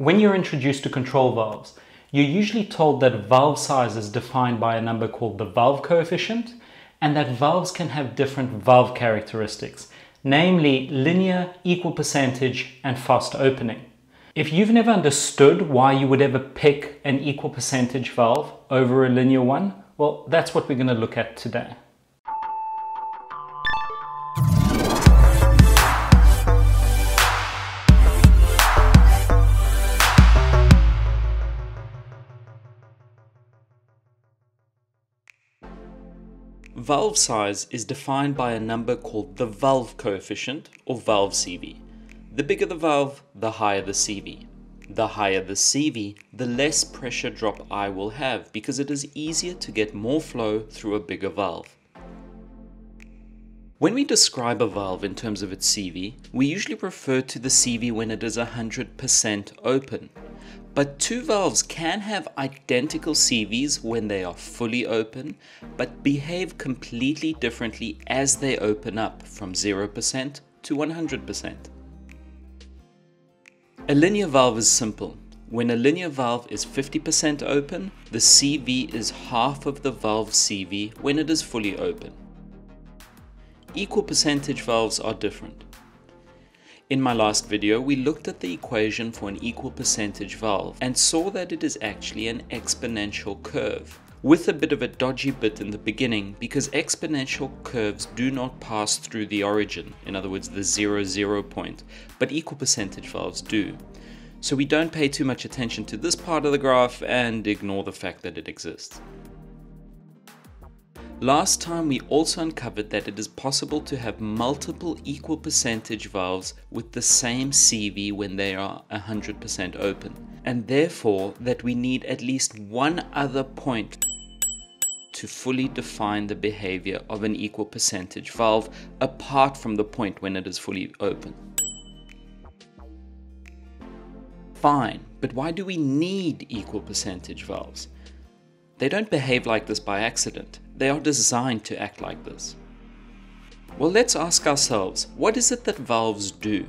When you're introduced to control valves, you're usually told that valve size is defined by a number called the valve coefficient, and that valves can have different valve characteristics, namely linear, equal percentage, and fast opening. If you've never understood why you would ever pick an equal percentage valve over a linear one, well, that's what we're going to look at today. Valve size is defined by a number called the valve coefficient, or valve Cv. The bigger the valve, the higher the Cv. The higher the Cv, the less pressure drop I will have, because it is easier to get more flow through a bigger valve. When we describe a valve in terms of its Cv, we usually refer to the Cv when it is 100% open. But two valves can have identical CVs when they are fully open, but behave completely differently as they open up from 0% to 100%. A linear valve is simple. When a linear valve is 50% open, the CV is half of the valve CV when it is fully open. Equal percentage valves are different. In my last video, we looked at the equation for an equal percentage valve and saw that it is actually an exponential curve, with a bit of a dodgy bit in the beginning because exponential curves do not pass through the origin, in other words the 0,0 point, but equal percentage valves do. So we don't pay too much attention to this part of the graph and ignore the fact that it exists. Last time we also uncovered that it is possible to have multiple equal percentage valves with the same CV when they are 100% open, and therefore that we need at least one other point to fully define the behavior of an equal percentage valve apart from the point when it is fully open. Fine, but why do we need equal percentage valves? They don't behave like this by accident. They are designed to act like this. Well, let's ask ourselves, what is it that valves do?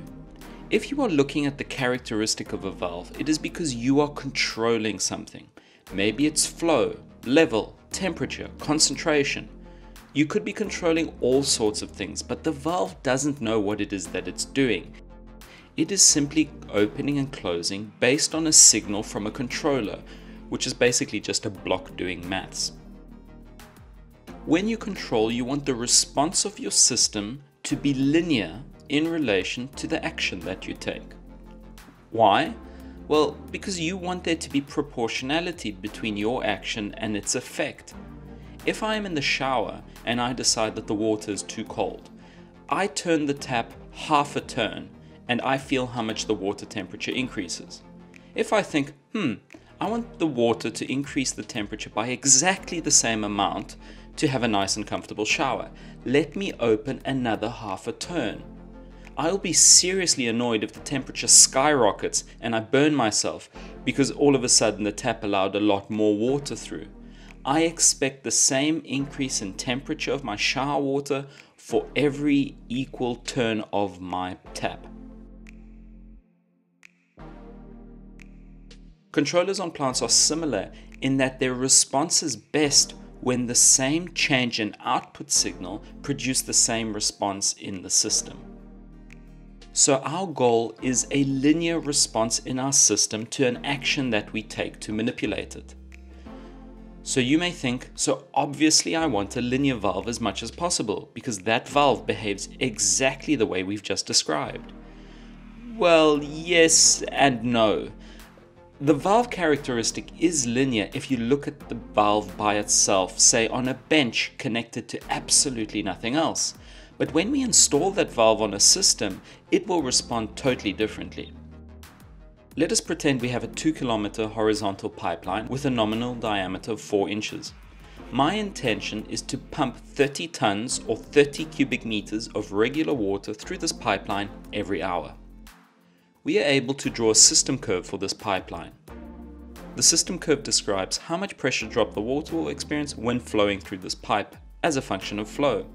If you are looking at the characteristic of a valve, it is because you are controlling something. Maybe it's flow, level, temperature, concentration. You could be controlling all sorts of things, but the valve doesn't know what it is that it's doing. It is simply opening and closing based on a signal from a controller, which is basically just a block doing maths. When you control, you want the response of your system to be linear in relation to the action that you take. Why? Well, because you want there to be proportionality between your action and its effect. If I am in the shower and I decide that the water is too cold, I turn the tap half a turn and I feel how much the water temperature increases. If I think, I want the water to increase the temperature by exactly the same amount to have a nice and comfortable shower. Let me open another half a turn. I'll be seriously annoyed if the temperature skyrockets and I burn myself because all of a sudden the tap allowed a lot more water through. I expect the same increase in temperature of my shower water for every equal turn of my tap. Controllers on plants are similar in that their response is best when the same change in output signal produces the same response in the system. So our goal is a linear response in our system to an action that we take to manipulate it. So you may think, so obviously I want a linear valve as much as possible because that valve behaves exactly the way we've just described. Well, yes and no. The valve characteristic is linear if you look at the valve by itself, say on a bench connected to absolutely nothing else. But when we install that valve on a system, it will respond totally differently. Let us pretend we have a 2 kilometer horizontal pipeline with a nominal diameter of 4 inches. My intention is to pump 30 tons or 30 cubic meters of regular water through this pipeline every hour. We are able to draw a system curve for this pipeline. The system curve describes how much pressure drop the water will experience when flowing through this pipe as a function of flow.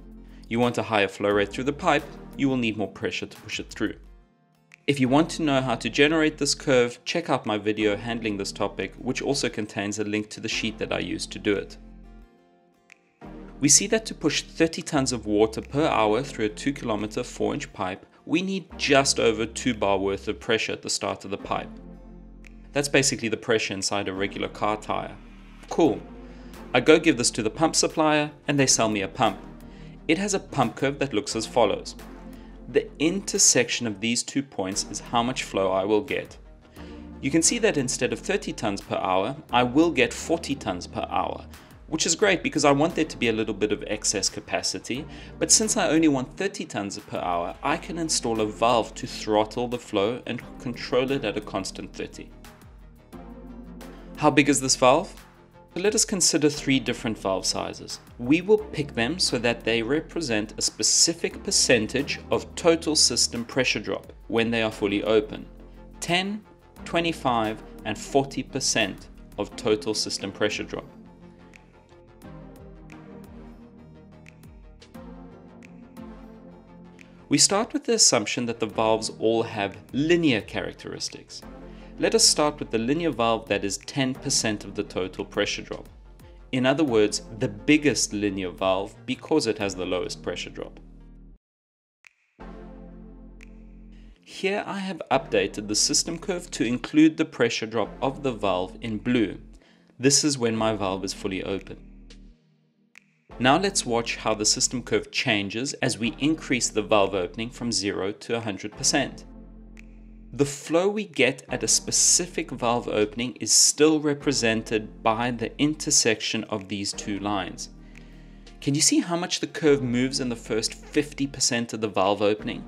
You want a higher flow rate through the pipe, you will need more pressure to push it through. If you want to know how to generate this curve, check out my video handling this topic, which also contains a link to the sheet that I used to do it. We see that to push 30 tons of water per hour through a 2 kilometer 4-inch pipe, we need just over 2 bar worth of pressure at the start of the pipe. That's basically the pressure inside a regular car tire. Cool. I go give this to the pump supplier and they sell me a pump. It has a pump curve that looks as follows. The intersection of these 2 points is how much flow I will get. You can see that instead of 30 tons per hour, I will get 40 tons per hour, which is great because I want there to be a little bit of excess capacity, but since I only want 30 tons per hour, I can install a valve to throttle the flow and control it at a constant 30. How big is this valve? Let us consider 3 different valve sizes. We will pick them so that they represent a specific percentage of total system pressure drop when they are fully open. 10, 25, and 40% of total system pressure drop. We start with the assumption that the valves all have linear characteristics. Let us start with the linear valve that is 10% of the total pressure drop. In other words, the biggest linear valve because it has the lowest pressure drop. Here I have updated the system curve to include the pressure drop of the valve in blue. This is when my valve is fully open. Now let's watch how the system curve changes as we increase the valve opening from 0 to 100%. The flow we get at a specific valve opening is still represented by the intersection of these 2 lines. Can you see how much the curve moves in the first 50% of the valve opening?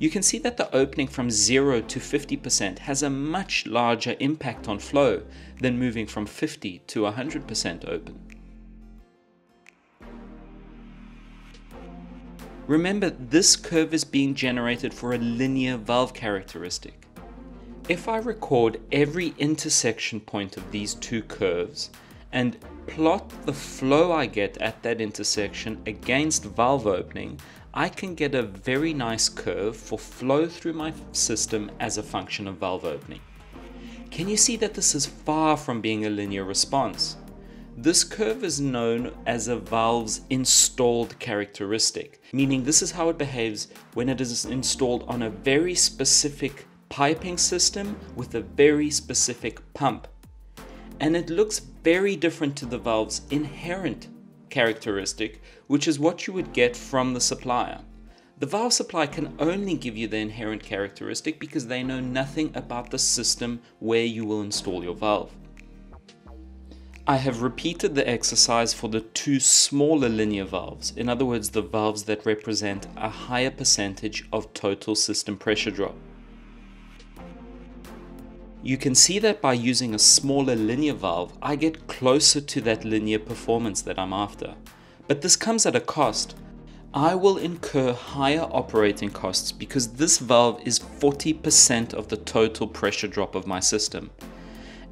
You can see that the opening from 0 to 50% has a much larger impact on flow than moving from 50 to 100% open. Remember, this curve is being generated for a linear valve characteristic. If I record every intersection point of these 2 curves and plot the flow I get at that intersection against valve opening, I can get a very nice curve for flow through my system as a function of valve opening. Can you see that this is far from being a linear response? This curve is known as a valve's installed characteristic, meaning this is how it behaves when it is installed on a very specific piping system with a very specific pump. And it looks very different to the valve's inherent characteristic, which is what you would get from the supplier. The valve supplier can only give you the inherent characteristic because they know nothing about the system where you will install your valve. I have repeated the exercise for the 2 smaller linear valves, in other words the valves that represent a higher percentage of total system pressure drop. You can see that by using a smaller linear valve, I get closer to that linear performance that I'm after. But this comes at a cost. I will incur higher operating costs because this valve is 40% of the total pressure drop of my system.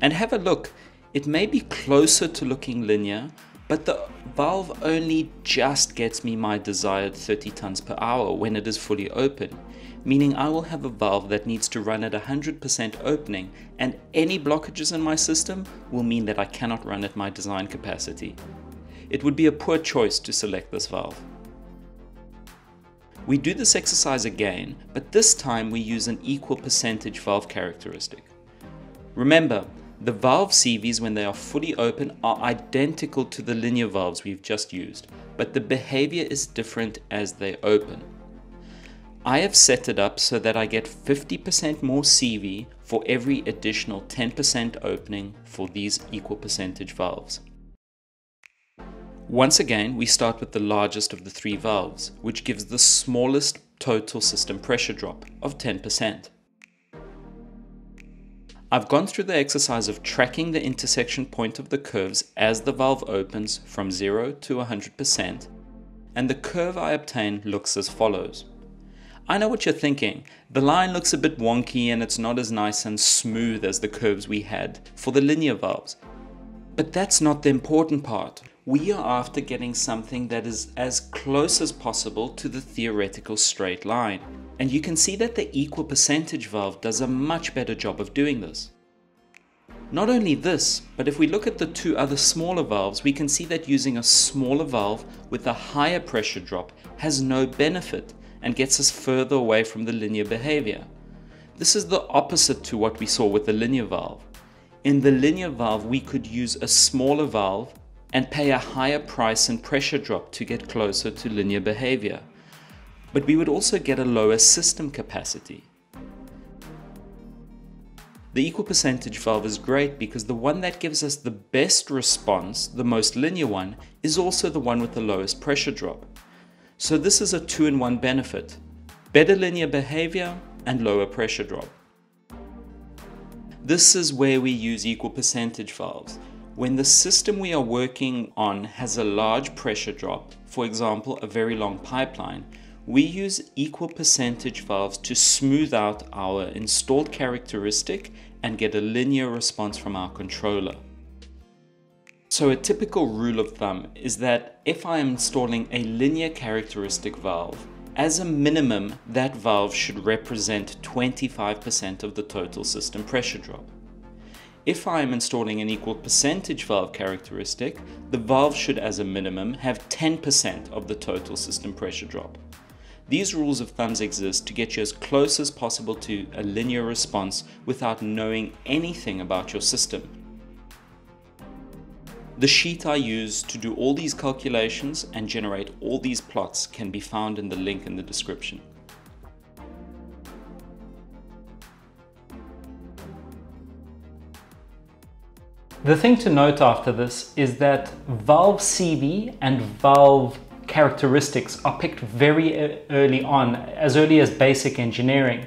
And have a look. It may be closer to looking linear, but the valve only just gets me my desired 30 tons per hour when it is fully open, meaning I will have a valve that needs to run at 100% opening, and any blockages in my system will mean that I cannot run at my design capacity. It would be a poor choice to select this valve. We do this exercise again, but this time we use an equal percentage valve characteristic. Remember, the valve CVs when they are fully open are identical to the linear valves we've just used, but the behavior is different as they open. I have set it up so that I get 50% more CV for every additional 10% opening for these equal percentage valves. Once again, we start with the largest of the 3 valves, which gives the smallest total system pressure drop of 10%. I've gone through the exercise of tracking the intersection point of the curves as the valve opens from 0 to 100%, and the curve I obtain looks as follows. I know what you're thinking. The line looks a bit wonky and it's not as nice and smooth as the curves we had for the linear valves. But that's not the important part. We are after getting something that is as close as possible to the theoretical straight line. And you can see that the equal percentage valve does a much better job of doing this. Not only this, but if we look at the two other smaller valves, we can see that using a smaller valve with a higher pressure drop has no benefit and gets us further away from the linear behavior. This is the opposite to what we saw with the linear valve. In the linear valve, we could use a smaller valve and pay a higher price and pressure drop to get closer to linear behavior. But we would also get a lower system capacity. The equal percentage valve is great because the one that gives us the best response, the most linear one, is also the one with the lowest pressure drop. So this is a two-in-one benefit: better linear behavior and lower pressure drop. This is where we use equal percentage valves. When the system we are working on has a large pressure drop, for example, a very long pipeline, we use equal percentage valves to smooth out our installed characteristic and get a linear response from our controller. So a typical rule of thumb is that if I am installing a linear characteristic valve, as a minimum, that valve should represent 25% of the total system pressure drop. If I am installing an equal percentage valve characteristic, the valve should as a minimum have 10% of the total system pressure drop. These rules of thumbs exist to get you as close as possible to a linear response without knowing anything about your system. The sheet I use to do all these calculations and generate all these plots can be found in the link in the description. The thing to note after this is that valve CV and valve characteristics are picked very early on, as early as basic engineering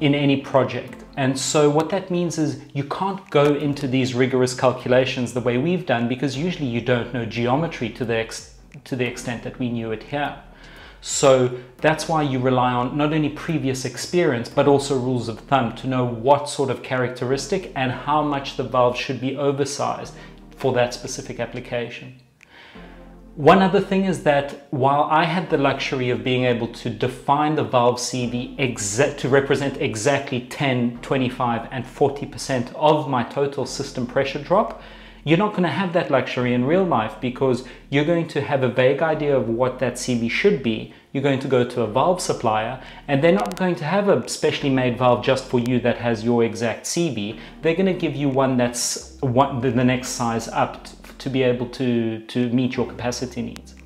in any project. And so what that means is you can't go into these rigorous calculations the way we've done, because usually you don't know geometry to the extent that we knew it here. So that's why you rely on not only previous experience, but also rules of thumb to know what sort of characteristic and how much the valve should be oversized for that specific application. One other thing is that while I had the luxury of being able to define the valve CV to represent exactly 10, 25 and 40% of my total system pressure drop, you're not going to have that luxury in real life, because you're going to have a vague idea of what that CV should be. You're going to go to a valve supplier and they're not going to have a specially made valve just for you that has your exact CV. They're going to give you one that's the next size up to be able to meet your capacity needs.